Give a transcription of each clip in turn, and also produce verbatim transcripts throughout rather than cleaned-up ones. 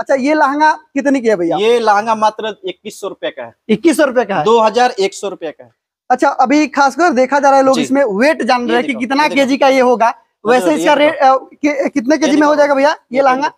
अच्छा ये लहंगा कितने की है भैया? ये लहंगा मात्र इक्कीस सौ रुपए का है। इक्कीस सौ रुपए का? दो हजार एक सौ रुपए का है। अच्छा अभी खासकर देखा जा रहा है लोग इसमें वेट जान रहे हैं कि कितना केजी का ये होगा, वैसे इसका रेट कितने केजी में हो जाएगा भैया ये लहंगा?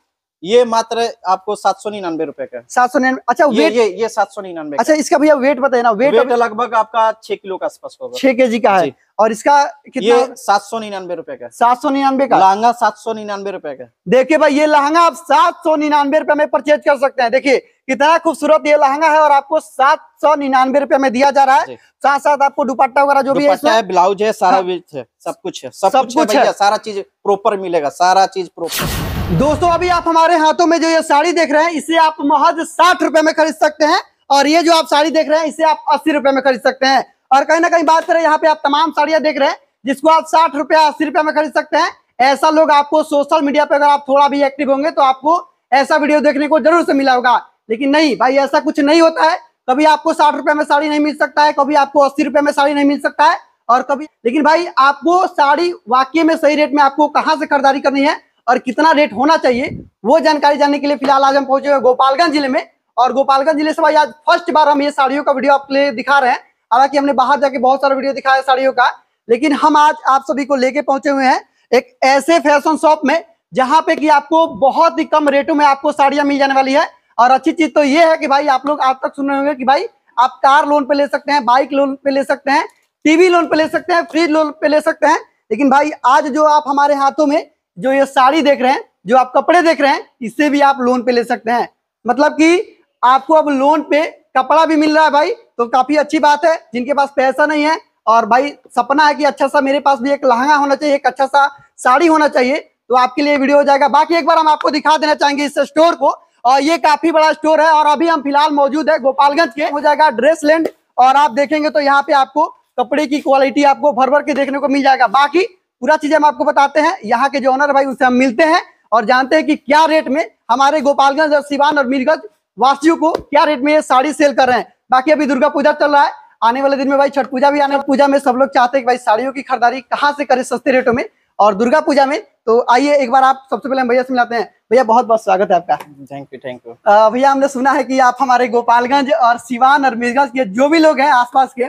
ये मात्र आपको सात सौ निन्यानवे रुपए का। सात सौ निन्यानवे अच्छा वेट ये ये सात सौ निन्यानवे। अच्छा इसका भैया वेट बताइए ना। वेट, वेट लगभग आपका छह किलो का आसपास होगा। छह के जी का है। और इसका कितना? सात सौ निन्यानवे रुपए का। सात सौ निन्यानवे का लहंगा सात सौ निन्यानवे रुपए का। देखिये भाई ये लहंगा आप सात सौ निन्यानवे रुपए में परचेज कर सकते हैं। देखिये कितना खूबसूरत ये लहंगा है और आपको सात सौ निन्यानवे रुपए में दिया जा रहा है। साथ साथ आपको दुपट्टा वगैरह जो भी है, ब्लाउज है, सारा सब कुछ है, सब कुछ है, सारा चीज प्रॉपर मिलेगा, सारा चीज प्रॉपर। दोस्तों अभी आप हमारे हाथों में जो ये साड़ी देख रहे हैं इसे आप महज साठ रुपए में खरीद सकते हैं और ये जो आप साड़ी देख रहे हैं इसे आप अस्सी रुपए में खरीद सकते हैं। और कहीं ना कहीं बात करें यहाँ पे आप तमाम साड़ियां देख रहे हैं जिसको आप साठ रुपया अस्सी रुपया में खरीद सकते हैं। ऐसा लोग आपको सोशल मीडिया पे अगर आप थोड़ा भी एक्टिव होंगे तो आपको ऐसा वीडियो देखने को जरूर से मिला होगा। लेकिन नहीं भाई ऐसा कुछ नहीं होता है। कभी आपको साठ रुपए में साड़ी नहीं मिल सकता है, कभी आपको अस्सी रुपए में साड़ी नहीं मिल सकता है और कभी, लेकिन भाई आपको साड़ी वाकई में सही रेट में आपको कहाँ से खरीदारी करनी है और कितना रेट होना चाहिए वो जानकारी जानने के लिए फिलहाल आज हम पहुंचे हुए गोपालगंज जिले में। और गोपालगंज जिले से भाई आज फर्स्ट बार हम ये साड़ियों का वीडियो आपके लिए दिखा रहे हैं। हालांकि हमने बाहर जाके बहुत सारा वीडियो दिखाया साड़ियों का, लेकिन हम आज आप सभी को लेके पहुंचे हुए हैं एक ऐसे फैशन शॉप में जहाँ पे कि आपको बहुत ही कम रेटों में आपको साड़ियां मिल जाने वाली है। और अच्छी चीज तो ये है कि भाई आप लोग आज तक सुन रहे होंगे कि भाई आप कार लोन पे ले सकते हैं, बाइक लोन पे ले सकते हैं, टीवी लोन पे ले सकते हैं, फ्रिज लोन पे ले सकते हैं, लेकिन भाई आज जो आप हमारे हाथों में जो ये साड़ी देख रहे हैं, जो आप कपड़े देख रहे हैं, इससे भी आप लोन पे ले सकते हैं। मतलब कि आपको अब लोन पे कपड़ा भी मिल रहा है भाई, तो काफी अच्छी बात है। जिनके पास पैसा नहीं है और भाई सपना है कि अच्छा सा मेरे पास भी एक लहंगा होना चाहिए, एक अच्छा सा साड़ी होना चाहिए, तो आपके लिए वीडियो हो जाएगा। बाकी एक बार हम आपको दिखा देना चाहेंगे इस स्टोर को, और ये काफी बड़ा स्टोर है और अभी हम फिलहाल मौजूद है गोपालगंज के हो जाएगा ड्रेस लैंड। और आप देखेंगे तो यहाँ पे आपको कपड़े की क्वालिटी आपको भर भर के देखने को मिल जाएगा। बाकी पूरा चीजें हम आपको बताते हैं, यहाँ के जो ओनर भाई उनसे हम मिलते हैं और जानते हैं कि क्या रेट में हमारे गोपालगंज और सिवान और मिरगंज वासियों को क्या रेट में ये साड़ी सेल कर रहे हैं। बाकी अभी दुर्गा पूजा चल रहा है, आने वाले दिन में भाई छठ पूजा भी आने वाली, पूजा में सब लोग चाहते हैं कि भाई साड़ियों की खरीदारी कहाँ से करें सस्ते रेटों में और दुर्गा पूजा में। तो आइए एक बार आप सबसे पहले हम भैया से मिलाते हैं। भैया बहुत बहुत स्वागत है आपका। Thank you thank you. भैया हमने सुना है कि आप हमारे गोपालगंज और सिवान और मिरगंज के जो भी लोग हैं आसपास के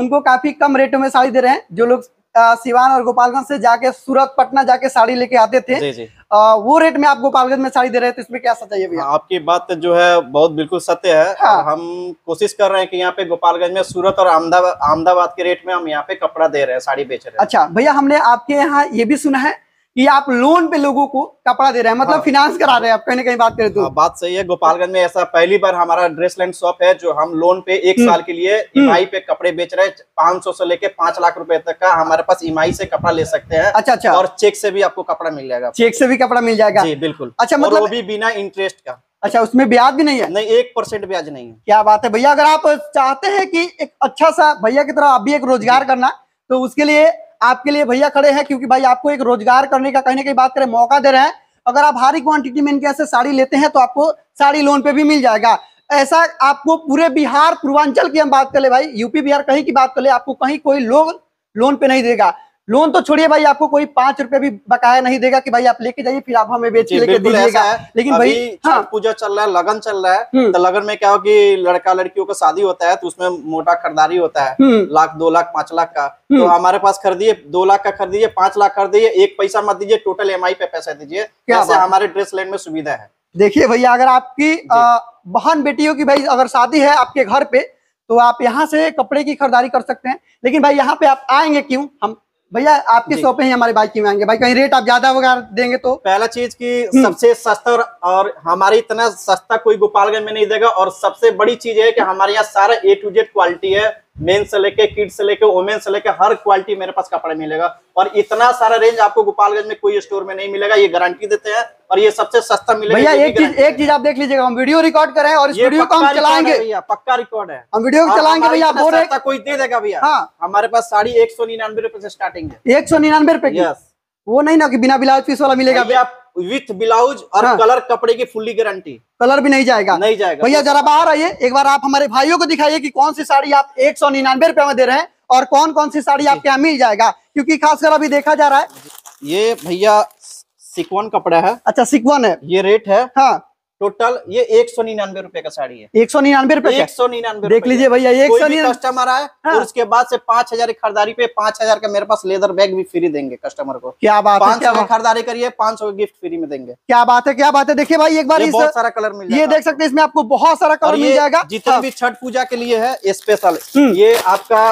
उनको काफी कम रेटों में साड़ी दे रहे हैं। जो लोग सिवान और गोपालगंज से जाके सूरत पटना जाके साड़ी लेके आते थे जी जी। आ, वो रेट में आप गोपालगंज में साड़ी दे रहे थे, इसमें क्या सच्चाई है भैया? आपकी बात जो है बहुत बिल्कुल सत्य है। हाँ। हम कोशिश कर रहे हैं कि यहाँ पे गोपालगंज में सूरत और अहमदाबाद अहमदाबाद के रेट में हम यहाँ पे कपड़ा दे रहे हैं, साड़ी बेच रहे हैं। अच्छा भैया हमने आपके यहाँ ये भी सुना है कि आप लोन पे लोगों को कपड़ा दे रहे हैं, मतलब हाँ। फिनांस करा रहे हैं आप, कहीं ना कहीं बात करें तो। बात सही है। गोपालगंज में ऐसा पहली बार हमारा ड्रेस लैंड शॉप है जो हम लोन पे एक साल के लिए ईएमआई पे कपड़े बेच रहे हैं। पाँच सौ से लेके पांच लाख रुपए तक का हमारे पास ईएमआई से कपड़ा ले सकते हैं। अच्छा अच्छा। और चेक से भी आपको कपड़ा मिल जाएगा। चेक से भी कपड़ा मिल जाएगा जी बिल्कुल। अच्छा मतलब वो भी बिना इंटरेस्ट का। अच्छा उसमें ब्याज भी नहीं है? नहीं, एक परसेंट ब्याज नहीं है। क्या बात है भैया। अगर आप चाहते हैं कि एक अच्छा सा भैया की तरह आप भी एक रोजगार करना, तो उसके लिए आपके लिए भैया खड़े हैं, क्योंकि भाई आपको एक रोजगार करने का कहीं ना कहीं बात करें मौका दे रहे हैं। अगर आप भारी क्वांटिटी में इनके ऐसे साड़ी लेते हैं तो आपको साड़ी लोन पे भी मिल जाएगा। ऐसा आपको पूरे बिहार पूर्वांचल की हम बात कर ले भाई, यूपी बिहार कहीं की बात कर ले, आपको कहीं कोई लोग लोन पे नहीं देगा। लोन तो छोड़िए भाई, आपको कोई पांच रुपए भी बकाया नहीं देगा कि भाई आप लेके जाइए फिर आप हमें बेच लेके दीजिएगा। लेकिन भाई हाँ। पूजा चल रहा है, लगन चल रहा है, तो लगन में क्या हो कि लड़का लड़कियों का शादी होता है तो उसमें मोटा खरीदारी होता है, लाख दो लाख पांच लाख का। तो हमारे पास खरीदिए, दो लाख का खरीदिए, पांच लाख खरीदिए, एक पैसा मत दीजिए, टोटल एम आई पे पैसा दीजिए। ऐसे हमारे ड्रेस लैंड में सुविधा है। देखिये भैया अगर आपकी बहन बेटियों की भाई अगर शादी है आपके घर पे तो आप यहाँ से कपड़े की खरीदारी कर सकते हैं। लेकिन भाई यहाँ पे आप आएंगे क्यों? हम भैया आपके शॉप पे ही हमारे बाइक क्यों आएंगे भाई? कहीं रेट आप ज्यादा वगैरह देंगे तो? पहला चीज कि सबसे सस्ता और हमारे इतना सस्ता कोई गोपालगंज में नहीं देगा। और सबसे बड़ी चीज है कि हमारे यहाँ सारा ए टू जेड क्वालिटी है, मेन से लेके किड्स से लेके वोमेन से लेके हर क्वालिटी मेरे पास कपड़े मिलेगा। और इतना सारा रेंज आपको गोपालगंज में कोई स्टोर में नहीं मिलेगा, ये गारंटी देते हैं। और ये सबसे सस्ता मिलेगा भैया। एक चीज एक चीज आप देख लीजिएगा, हम वीडियो रिकॉर्ड करें और इस वीडियो को हम चलाएंगे, पक्का रिकॉर्ड है, हम वीडियो चलाएंगे भैया। बोल रहे कोई दे देगा भैया? हमारे पास साड़ी एक सौ निन्यानवे रुपए से स्टार्टिंग है। एक सौ निन्यानवे रुपए की? वो नहीं ना कि बिना ब्लाउज पीस वाला मिलेगा भैया? विथ ब्लाउज और हाँ। कलर कपड़े की फुल्ली गारंटी, कलर भी नहीं जाएगा। नहीं जाएगा भैया। जरा बाहर आइए, एक बार आप हमारे भाइयों को दिखाइए कि कौन सी साड़ी आप एक सौ निन्यानवे रुपए में दे रहे हैं और कौन कौन सी साड़ी आपके यहाँ मिल जाएगा, क्योंकि खासकर अभी देखा जा रहा है। ये भैया सिक्वन कपड़ा है। अच्छा सिक्वन है, ये रेट है हाँ टोटल ये एक सौ निन्यानवे रूपए का साड़ी है। एक सौ निन्यानवे रूपए एक सौ निन्यानवे देख लीजिए भैया, एक सौ निन्यानवे कस्टमर आए हाँ। और उसके बाद से पांच हजार खरीदारी पे पांच हजार का मेरे पास लेदर बैग भी फ्री देंगे कस्टमर को। क्या बात है, क्या खरीदारी करिए पांच सौ गिफ्ट फ्री में देंगे। क्या बात है, क्या बात है। देखिए भाई एक बार बहुत सारा कलर मिल, ये देख सकते हैं इसमें आपको बहुत सारा कलर मिल जाएगा। जितना भी छठ पूजा के लिए है स्पेशल, ये आपका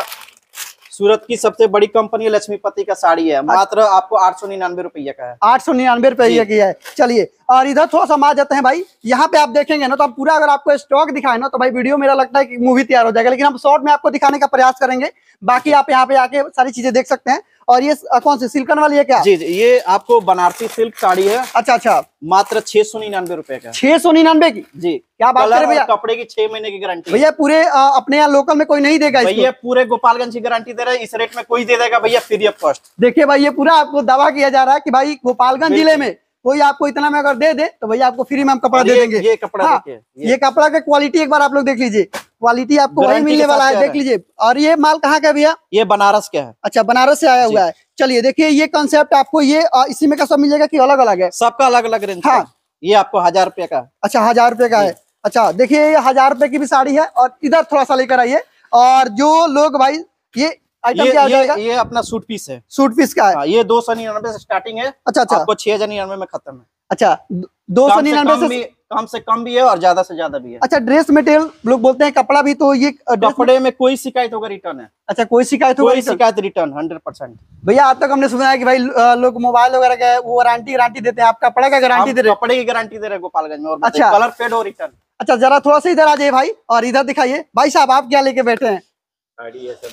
सूरत की सबसे बड़ी कंपनी लक्ष्मीपति का साड़ी है, मात्र आपको आठ सौ निन्यानवे रुपया का है। आठ सौ निन्यानवे रुपया की है। चलिए और इधर थोड़ा सा आ जाते हैं भाई, यहाँ पे आप देखेंगे ना तो आप पूरा, अगर आपको स्टॉक दिखाए ना तो भाई वीडियो मेरा लगता है कि मूवी तैयार हो जाएगा, लेकिन हम शॉर्ट में आपको दिखाने का प्रयास करेंगे। बाकी आप यहाँ पे आके सारी चीजें देख सकते हैं। और ये कौन सी सिल्कन वाली है क्या? जी जी, ये आपको बनारसी सिल्क साड़ी है। अच्छा अच्छा, मात्र छह सौ निन्यानवे रुपए का। छह सौ निन्यानवे की जी, क्या बात है भैया। कपड़े की छह महीने की गारंटी भैया, पूरे अपने यहाँ लोकल में कोई नहीं देगा भैया, पूरे गोपालगंज की गारंटी दे रहे हैं। इस रेट में कोई दे देगा भैया फ्री ऑफ कॉस्ट। देखिये भाई ये पूरा आपको दावा किया जा रहा है कि भाई गोपालगंज जिले में कोई आपको इतना में अगर दे दे तो भैया आपको फ्री में हम कपड़ा दे देंगे। ये कपड़ा हाँ, ये, ये कपड़ा का क्वालिटी एक बार आप लोग देख लीजिए, क्वालिटी आपको वही मिलने वाला है, देख लीजिए। और ये माल कहाँ का भैया? ये बनारस का है। अच्छा, बनारस से आया हुआ है। चलिए देखिए ये कॉन्सेप्ट आपको ये इसी में का सब मिलेगा कि अलग अलग है? सबका अलग अलग रेंज। हाँ, ये आपको हजार रुपये का। अच्छा, हजार रुपये का है। अच्छा देखिये ये हजार रुपये की भी साड़ी है। और इधर थोड़ा सा लेकर आइए, और जो लोग भाई ये ये, ये, ये अपना सूट पीस है। सूट पीस का है ये दो सौ निन्यानवे से स्टार्टिंग है। अच्छा अच्छा, आपको छह हजार निन्यानवे में खत्म है। अच्छा, दो सौ निन्यानवे से कम से कम भी है और ज्यादा से ज्यादा भी है। अच्छा, ड्रेस मटेरियल लोग बोलते हैं कपड़ा भी, तो ये कपड़े में कोई शिकायत होगा रिटर्न है। अच्छा, कोई शिकायत होगा, शिकायत रिटर्न हंड्रेड परसेंट भैया। आप तक हमने सुना है कि भाई लोग मोबाइल वगैरह का वो गारंटी गारंटी देते हैं, आप कपड़ा का गारंटी दे रहे हैं? कपड़े की गारंटी दे रहे हैं गोपालगंज में। अच्छा, कलर फेड और रिटर्न। अच्छा, जरा थोड़ा सा इधर आ जाइए भाई, और इधर दिखाइए भाई साहब आप क्या लेके बैठे हैं।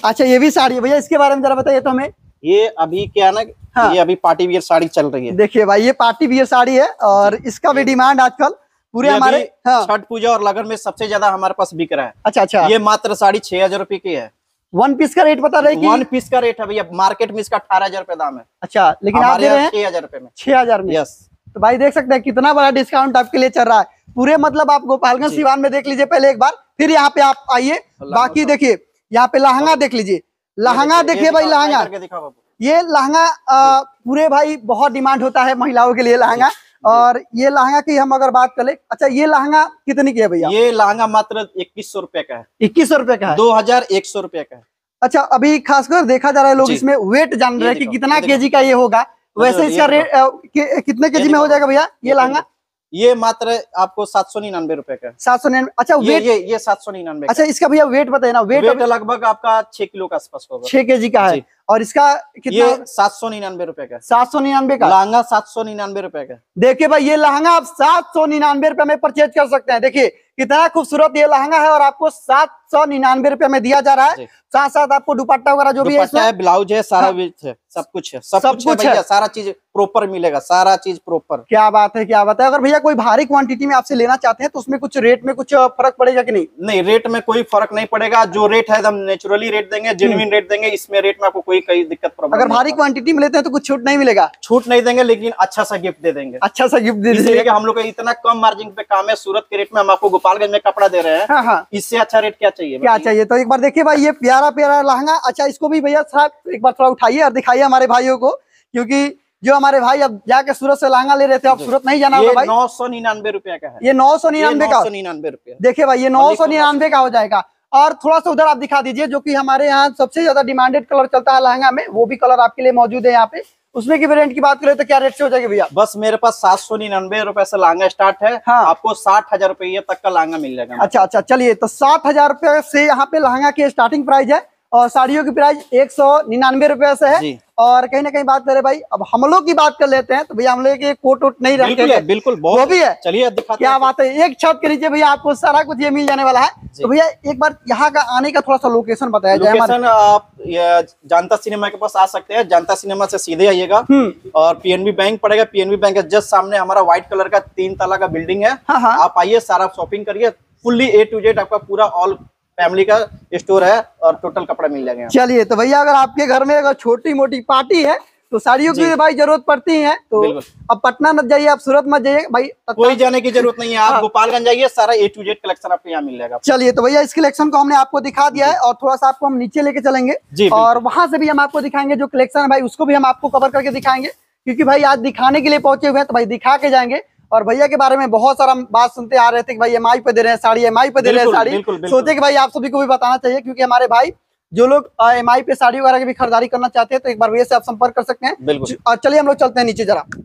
अच्छा, ये भी साड़ी है भैया, इसके बारे में जरा बताइए तो हमें। ये अभी क्या ना हाँ। ये अभी पार्टी वियर साड़ी चल रही है। देखिए भाई ये पार्टी वियर साड़ी है, और इसका भी डिमांड आजकल पूरे हमारे हाँ। छठ पूजा और लगन में सबसे ज्यादा हमारे पास बिक रहा है। अच्छा अच्छा, ये मात्र साड़ी छह हजार रुपए की है। वन पीस का रेट बता रहे हैं? वन पीस का रेट है भैया, मार्केट में इसका अठारह हजार रुपए दाम है। अच्छा, लेकिन आप दे रहे हैं छह हजार रुपए में। छह हजार में यस। तो भाई देख सकते हैं कितना बड़ा डिस्काउंट आपके लिए चल रहा है। पूरे मतलब आप गोपालगंज सिवान में देख लीजिए पहले एक बार, फिर यहाँ पे आप आइए। बाकी देखिए यहाँ पे लहंगा देख लीजिए, लहंगा देखिए भाई, लहंगा ये लहंगा पूरे भाई बहुत डिमांड होता है महिलाओं के लिए लहंगा। और ये लहंगा की हम अगर बात करें, अच्छा ये लहंगा कितने की है भैया? ये लहंगा मात्र इक्कीस सौ रुपए का है। इक्कीस सौ रुपए का है, दो हजार एक सौ रुपए का है। अच्छा, अभी खासकर देखा जा रहा है लोग इसमें वेट जान रहे हैं कि कितना केजी का ये होगा, वैसे इसका रेट कितने केजी में हो जाएगा भैया ये लहंगा? ये मात्र आपको सात सौ निन्यानवे रुपए का। सात सौ निन्यानवे। अच्छा ये ये ये सात सौ निन्यानवे। अच्छा, इसका भैया वेट बताइए ना। वेट, वेट लगभग आपका छह किलो का आसपास होगा, छह केजी का है। और इसका कितना? सात सौ निन्यानवे रुपए का। सात सौ निन्यानवे का लहंगा, सात सौ निन्यानवे रुपए का। देखिए भाई ये लहंगा आप सात सौ निन्यानवे रुपए में परचेज कर सकते हैं। देखिए कितना खूबसूरत ये लहंगा है, और आपको सात सौ निन्यानवे रुपए में दिया जा रहा है। साथ साथ आपको दुपट्टा वगैरह जो भी है, ब्लाउज है, सारा है, सब कुछ है, सब, सब कुछ, कुछ है, है। सारा चीज प्रॉपर मिलेगा, सारा चीज प्रॉपर। क्या बात है, क्या बात है। अगर भैया कोई भारी क्वांटिटी में आपसे लेना चाहते हैं तो उसमें कुछ रेट में कुछ फर्क पड़ेगा कि नहीं? नहीं, रेट में कोई फर्क नहीं पड़ेगा, जो रेट है एकदम नेचुरली रेट देंगे, जेन्युइन रेट देंगे। इसमें रेट में आपको कोई कई दिक्कत प्रॉब्लम। अगर भारी क्वांटिटी में लेते हैं तो कुछ छूट नहीं मिलेगा? छूट नहीं देंगे, लेकिन अच्छा सा गिफ्ट दे देंगे। अच्छा सा गिफ्ट दे देंगे। हम लोग का इतना कम मार्जिन पे काम है, सूरत के रेट में हम आपको गोपालगंज में कपड़ा दे रहे हैं, इससे अच्छा रेट क्या चाहिए, क्या चाहिए। तो एक बार देखिए भाई ये प्यारा प्यारा लहंगा। अच्छा, इसको भी भैया साहब एक बार थोड़ा उठाइए और दिखाइए हमारे भाइयों को, क्योंकि जो हमारे भाई अब जाके सूरत से लहंगा ले रहे थे, अब सूरत नहीं जाना होगा भाई। नौ सौ निन्यानवे रुपया का है ये, नौ सौ निन्यानवे का निन्यानवे रुपया। देखिये भाई ये नौ सौ निन्यानवे का हो जाएगा। और थोड़ा सा उधर आप दिखा दीजिए, जो कि हमारे यहाँ सबसे ज्यादा डिमांडेड कलर चलता है लहंगा में, वो भी कलर आपके लिए मौजूद है यहाँ पे। उसमें की वेरिएंट की बात करें तो क्या रेट से हो जाएगी भैया? बस मेरे पास सात सौ निन्यानवे रुपए से लहंगा स्टार्ट है। हाँ। आपको साठ हजार रुपये तक का लहंगा मिल जाएगा। अच्छा अच्छा, चलिए तो साठ हजार रुपये से यहाँ पे लहंगा की स्टार्टिंग प्राइस है, और साड़ियों की प्राइस एक सौ निन्यानवे रुपए से है। और कहीं ना कहीं बात करें भाई, अब हम लोग की बात कर लेते हैं तो भैया हम लोग कोट वोट नहीं रखेंगे, बिल्कुल वो भी है। चलिए दिखाते हैं, क्या बात है। एक छत के नीचे भैया आपको सारा कुछ ये मिल जाने वाला है। तो भैया एक बार यहाँ का आने का थोड़ा सा लोकेशन बताया जाए। लोकेशन आप जनता सिनेमा के पास आ सकते हैं, जनता सिनेमा से सीधे आइएगा और पीएनबी बैंक पड़ेगा। पीएनबी बैंक के जस्ट सामने हमारा व्हाइट कलर का तीन तला का बिल्डिंग है। आप आइए, सारा शॉपिंग करिए, फुल्ली ए टू जेड आपका पूरा ऑल फैमिली का स्टोर है, और टोटल कपड़ा मिल जाएंगे। चलिए तो भैया अगर आपके घर में अगर छोटी मोटी पार्टी है तो साड़ियों की भाई जरूरत पड़ती है, तो अब पटना मत जाइए, आप सूरत मत जाइए भाई, कोई जाने की जरूरत नहीं है। आप गोपालगंज जाइए, सारा ए टू जेड कलेक्शन आपको यहाँ मिल जाएगा। चलिए तो भैया इस कलेक्शन को हमने आपको दिखा दिया है, और थोड़ा सा आपको हम नीचे लेके चलेंगे, और वहाँ से भी हम आपको दिखाएंगे जो कलेक्शन है भाई, उसको भी हम आपको कवर करके दिखाएंगे, क्योंकि भाई आज दिखाने के लिए पहुंचे हुए हैं तो भाई दिखा के जाएंगे। और भैया के बारे में बहुत सारा बात सुनते आ रहे थे कि भाई एम आई पे दे रहे हैं साड़ी, एम आई पे दे रहे हैं साड़ी। सोचे कि भाई आप सभी को भी बताना चाहिए, क्योंकि हमारे भाई जो लोग एम आई पे साड़ी वगैरह की भी खरीदारी करना चाहते हैं तो एक बार भैया से आप संपर्क कर सकते हैं। चलिए हम लोग चलते हैं नीचे जरा।